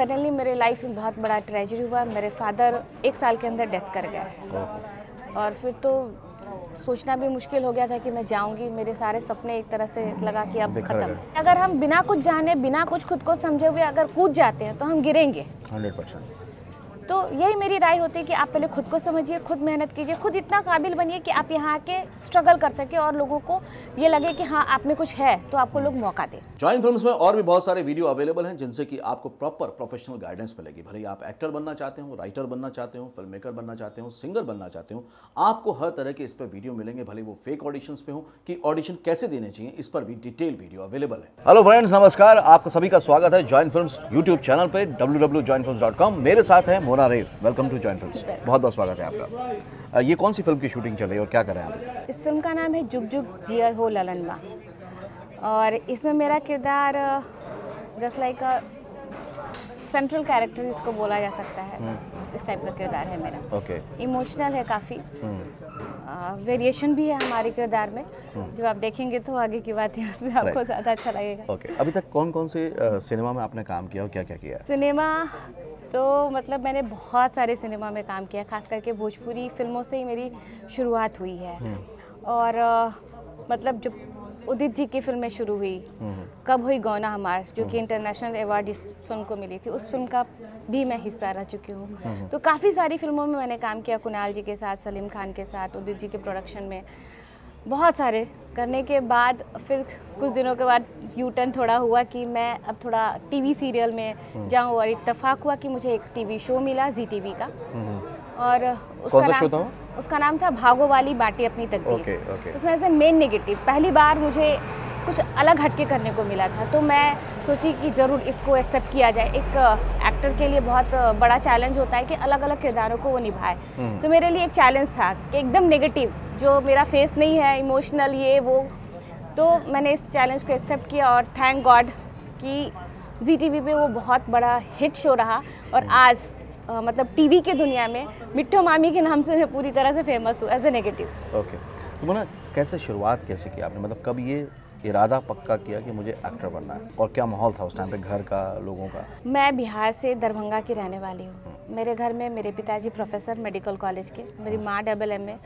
Suddenly मेरे life में बहुत बड़ा ट्रेजेडी हुआ। मेरे फादर 1 साल के अंदर डेथ कर गए और फिर तो सोचना भी मुश्किल हो गया था कि मैं जाऊंगी। मेरे सारे सपने एक तरह से लगा कि अब खत्म। अगर हम बिना कुछ जाने, बिना कुछ खुद को समझे हुए अगर कूद जाते हैं तो हम गिरेंगे 100%। तो यही मेरी राय होती है कि आप पहले खुद को समझिए, खुद मेहनत कीजिए, खुद इतना काबिल बनिए कि आप यहाँ आके स्ट्रगल कर सके और लोगों को ये लगे कि हाँ आप में कुछ है, तो आपको लोग मौका दें। जॉइन फिल्म्स में और भी बहुत सारे वीडियो अवेलेबल हैं जिनसे कि आपको प्रॉपर प्रोफेशनल गाइडेंस मिलेगी। भले आप एक्टर बनना चाहते हो, राइटर बनना चाहते हो, फिल्म मेकर बनना चाहते हो, सिंगर बनना चाहते हो, आपको हर तरह के इस पर वीडियो मिलेंगे। भले वो फेक ऑडिशन पे हो कि ऑडिशन कैसे देने चाहिए, इस पर भी डिटेल वीडियो अवेलेबल है। हेलो फ्रेंड्स, नमस्कार, आपको सभी का स्वागत है जॉइन फिल्म्स यूट्यूब चैनल पर www.joinfilms.com। मेरे साथ है मोना रे। वेलकम टू जॉइन फिल्म्स, बहुत बहुत स्वागत है आपका। ये कौन सी फिल्म की शूटिंग चल रही है और क्या कर रहे हैं आप? इस फिल्म का नाम है जुग जुग जिया हो ललन माँ और इसमें मेरा किरदार जस्ट लाइक सेंट्रल कैरेक्टर इसको बोला जा सकता है। इस टाइप का किरदार है मेरा। इमोशनल है, काफ़ी वेरिएशन भी है हमारे किरदार में। जब आप देखेंगे तो आगे की बातें उसमें आपको ज़्यादा अच्छा लगेगा। अभी तक कौन कौन से सिनेमा में आपने काम किया और क्या क्या किया? सिनेमा तो मतलब मैंने बहुत सारे सिनेमा में काम किया, खास करके भोजपुरी फिल्मों से ही मेरी शुरुआत हुई है। और मतलब जब उदित जी की फिल्में शुरू हुई, कब हुई गौना हमार, जो कि इंटरनेशनल अवार्ड जिस फिल्म को मिली थी, उस फिल्म का भी मैं हिस्सा रह चुकी हूँ। तो काफ़ी सारी फिल्मों में मैंने काम किया, कुणाल जी के साथ, सलीम खान के साथ, उदित जी के प्रोडक्शन में बहुत सारे करने के बाद फिर कुछ दिनों के बाद यू टर्न थोड़ा हुआ कि मैं अब थोड़ा टीवी सीरियल में जाऊँ। और इत्तेफाक हुआ कि मुझे एक टीवी शो मिला ZeeTV का, और उसका नाम था भागो वाली बाटी अपनी तकदीर। उसमें से मेन नेगेटिव पहली बार मुझे कुछ अलग हटके करने को मिला था, तो मैं सोची कि ज़रूर इसको एक्सेप्ट किया जाए। एक एक्टर के लिए बहुत बड़ा चैलेंज होता है कि अलग अलग किरदारों को वो निभाए। तो मेरे लिए एक चैलेंज था कि एकदम नेगेटिव, जो मेरा फेस नहीं है, इमोशनल ये वो। तो मैंने इस चैलेंज को एक्सेप्ट किया और थैंक गॉड कि ZeeTV पे वो बहुत बड़ा हिट शो रहा और आज मतलब टीवी के दुनिया में मिट्ठू मामी के नाम से मैं पूरी तरह से फेमस हूँ एज ए नेगेटिव। तो मोना, कैसे शुरुआत कैसे की आपने? मतलब कब ये इरादा पक्का किया कि मुझे एक्टर बनना है और क्या माहौल था उस टाइम पे, घर का, लोगों का? मैं बिहार से दरभंगा की रहने वाली हूँ। मेरे घर में मेरे पिताजी प्रोफेसर मेडिकल कॉलेज के, मेरी माँ DMA,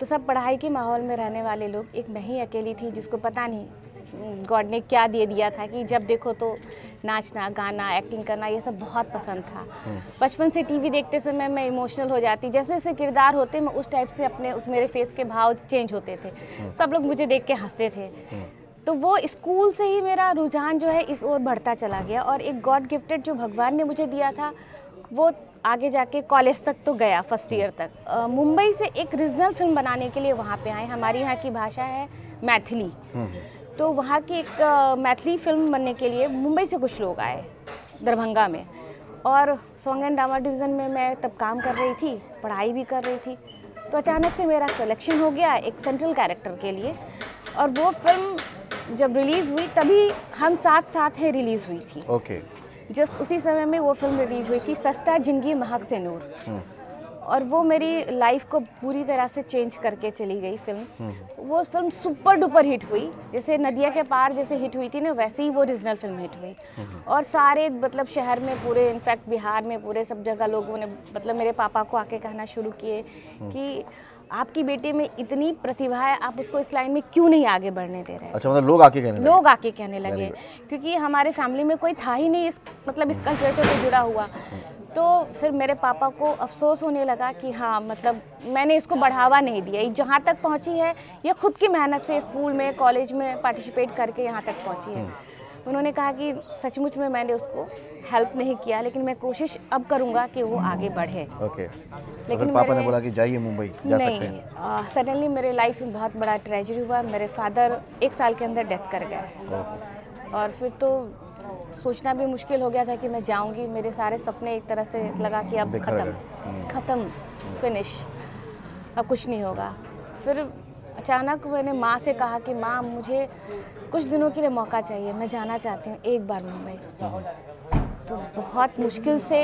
तो सब पढ़ाई के माहौल में रहने वाले लोग। एक मैं ही अकेली थी जिसको पता नहीं गॉड ने क्या दे दिया था कि जब देखो तो नाचना, गाना, एक्टिंग करना, ये सब बहुत पसंद था। बचपन से टीवी देखते समय मैं इमोशनल हो जाती, जैसे जैसे किरदार होते मैं उस टाइप से अपने उस मेरे फेस के भाव चेंज होते थे। सब लोग मुझे देख के हंसते थे। तो वो स्कूल से ही मेरा रुझान जो है इस ओर बढ़ता चला गया और एक गॉड गिफ्टेड जो भगवान ने मुझे दिया था वो आगे जाके कॉलेज तक तो गया, फर्स्ट ईयर तक। मुंबई से एक रीजनल फिल्म बनाने के लिए वहाँ पे आए। हमारी यहाँ की भाषा है मैथिली, तो वहाँ की एक मैथिली फिल्म बनने के लिए मुंबई से कुछ लोग आए दरभंगा में। और सॉन्ग एंड ड्रामा डिवीज़न में मैं तब काम कर रही थी, पढ़ाई भी कर रही थी। तो अचानक से मेरा सिलेक्शन हो गया एक सेंट्रल कैरेक्टर के लिए और वो फिल्म जब रिलीज़ हुई तभी हम साथ साथ ही रिलीज़ हुई थी। जस्ट उसी समय में वो फिल्म रिलीज़ हुई थी, सस्ता जिंदगी महक से नूर, और वो मेरी लाइफ को पूरी तरह से चेंज करके चली गई फिल्म। वो फिल्म सुपर डुपर हिट हुई। जैसे नदिया के पार जैसे हिट हुई थी ना, वैसे ही वो ओरिजिनल फिल्म हिट हुई और सारे मतलब शहर में, पूरे इनफैक्ट बिहार में, पूरे सब जगह लोगों ने मतलब मेरे पापा को आके कहना शुरू किए कि आपकी बेटे में इतनी प्रतिभा है, आप उसको इस लाइन में क्यों नहीं आगे बढ़ने दे रहे हैं? मतलब लोग आके कहने लगे क्योंकि हमारे फैमिली में कोई था ही नहीं इस मतलब इस कल्चर से जुड़ा हुआ। तो फिर मेरे पापा को अफसोस होने लगा कि हाँ मतलब मैंने इसको बढ़ावा नहीं दिया, ये जहाँ तक पहुँची है ये खुद की मेहनत से स्कूल में, कॉलेज में पार्टिसिपेट करके यहाँ तक पहुँची है। उन्होंने कहा कि सचमुच में मैंने उसको हेल्प नहीं किया, लेकिन मैं कोशिश अब करूँगा कि वो आगे बढ़े। लेकिन पापा ने बोला कि जाइए मुंबई, जा सकते हैं। सडनली मेरे लाइफ में बहुत बड़ा ट्रेजेडी हुआ। मेरे फादर 1 साल के अंदर डेथ कर गए और फिर तो सोचना भी मुश्किल हो गया था कि मैं जाऊँगी। मेरे सारे सपने एक तरह से लगा कि अब खत्म, फिनिश, अब कुछ नहीं होगा। फिर अचानक मैंने माँ से कहा कि माँ मुझे कुछ दिनों के लिए मौका चाहिए, मैं जाना चाहती हूँ एक बार मुंबई। तो बहुत मुश्किल से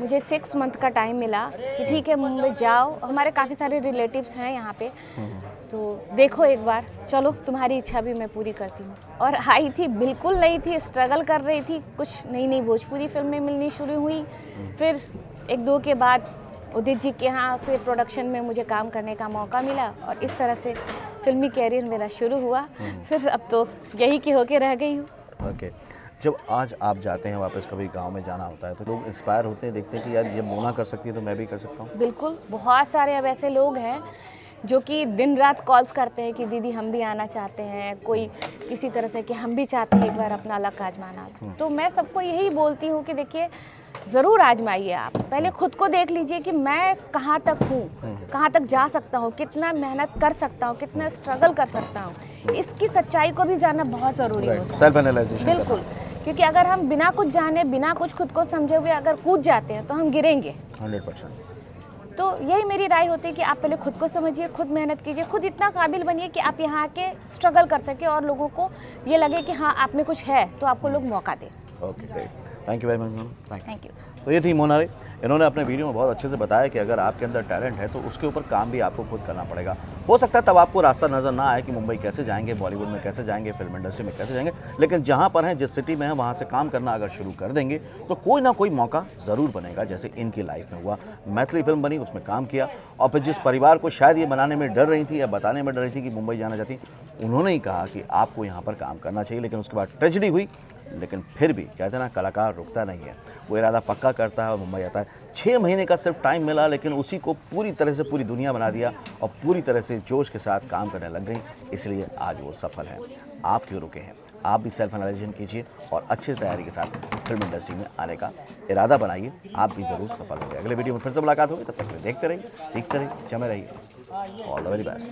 मुझे 6 मंथ का टाइम मिला कि ठीक है मुंबई जाओ। हमारे काफ़ी सारे रिलेटिव्स हैं यहाँ पे, तो देखो एक बार, चलो तुम्हारी इच्छा भी मैं पूरी करती हूँ। और आई थी, बिल्कुल नहीं थी, स्ट्रगल कर रही थी, कुछ नई नई भोजपुरी फिल्में मिलनी शुरू हुई। फिर एक दो के बाद उदित जी के यहाँ से प्रोडक्शन में मुझे काम करने का मौका मिला और इस तरह से फिल्मी कैरियर मेरा शुरू हुआ। फिर अब तो यही के होके रह गई हूँ। ओके, जब आज आप जाते हैं वापस, कभी गांव में जाना होता है तो लोग इंस्पायर होते हैं, देखते हैं कि यार ये मोना कर सकती है तो मैं भी कर सकता हूँ। बिल्कुल, बहुत सारे अब ऐसे लोग हैं जो कि दिन रात कॉल्स करते हैं कि दीदी हम भी आना चाहते हैं, कोई किसी तरह से कि हम भी चाहते हैं एक बार अपना लक आजमाना। तो मैं सबको यही बोलती हूँ कि देखिए ज़रूर आजमाइए, आप पहले खुद को देख लीजिए कि मैं कहाँ तक हूँ, कहाँ तक जा सकता हूँ, कितना मेहनत कर सकता हूँ, कितना स्ट्रगल कर सकता हूँ। इसकी सच्चाई को भी जानना बहुत ज़रूरी है, सेल्फ एनालाइजेशन। बिल्कुल, क्योंकि अगर हम बिना कुछ जाने, बिना कुछ खुद को समझे हुए अगर कूद जाते हैं तो हम गिरेंगे 100%। तो यही मेरी राय होती है कि आप पहले खुद को समझिए, खुद मेहनत कीजिए, खुद इतना काबिल बनिए कि आप यहाँ आके स्ट्रगल कर सके और लोगों को ये लगे कि हाँ आप में कुछ है, तो आपको लोग मौका दें। Okay, thank you very much. Thank you. तो ये थी मोना रे, इन्होंने अपने वीडियो में बहुत अच्छे से बताया कि अगर आपके अंदर टैलेंट है तो उसके ऊपर काम भी आपको खुद करना पड़ेगा। हो सकता है तब आपको रास्ता नज़र ना आए कि मुंबई कैसे जाएंगे, बॉलीवुड में कैसे जाएंगे, फिल्म इंडस्ट्री में कैसे जाएंगे, लेकिन जहाँ पर हैं, जिस सिटी में हैं, वहाँ से काम करना अगर शुरू कर देंगे तो कोई ना कोई मौका ज़रूर बनेगा, जैसे इनकी लाइफ में हुआ। मैथिली फिल्म बनी, उसमें काम किया, और फिर जिस परिवार को शायद ये बनाने में डर रही थी या बताने में डर रही थी कि मुंबई जाना चाहती, उन्होंने ही कहा कि आपको यहाँ पर काम करना चाहिए। लेकिन उसके बाद ट्रेजेडी हुई, लेकिन फिर भी कहते हैं ना, कलाकार रुकता नहीं है, वो इरादा पक्का करता है और मुंबई आता है। 6 महीने का सिर्फ टाइम मिला, लेकिन उसी को पूरी तरह से पूरी दुनिया बना दिया और पूरी तरह से जोश के साथ काम करने लग गई, इसलिए आज वो सफल है। आप क्यों रुके हैं? आप भी सेल्फ एनालिसिस कीजिए और अच्छी तैयारी के साथ फिल्म इंडस्ट्री में आने का इरादा बनाइए, आप भी ज़रूर सफल होंगे। अगले वीडियो में फिर से मुलाकात होगी, तब तक देखते रहिए, सीखते रहिए, जमे रहिए। All the very best.